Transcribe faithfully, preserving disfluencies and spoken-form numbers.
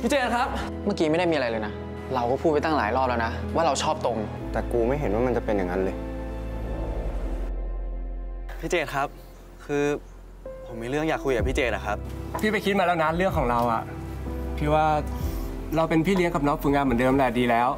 พี่เจนครับเมื่อกี้ไม่ได้มีอะไรเลยนะเราก็พูดไปตั้งหลายรอบแล้วนะว่าเราชอบตรงแต่กูไม่เห็นว่ามันจะเป็นอย่างนั้นเลยพี่เจนครับคือผมมีเรื่องอยากคุยกับพี่เจนนะครับพี่ไปคิดมาแล้วนะเรื่องของเราอ่ะพี่ว่าเราเป็นพี่เลี้ยงกับน้องฝึกงานเหมือนเดิมแหละดีแล้ว